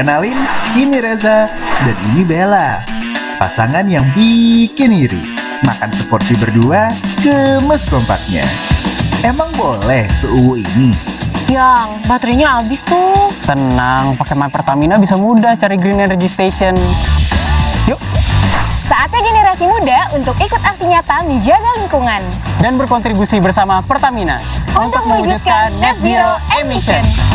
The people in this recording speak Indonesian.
Kenalin, ini Reza dan ini Bella. Pasangan yang bikin iri. Makan seporsi berdua, gemes kompaknya. Emang boleh seuwu ini? Yang baterainya habis tuh. Tenang, pakai My Pertamina bisa mudah cari Green Energy Station. Yuk. Saatnya generasi muda untuk ikut aksi nyata menjaga lingkungan dan berkontribusi bersama Pertamina untuk mewujudkan net zero emission.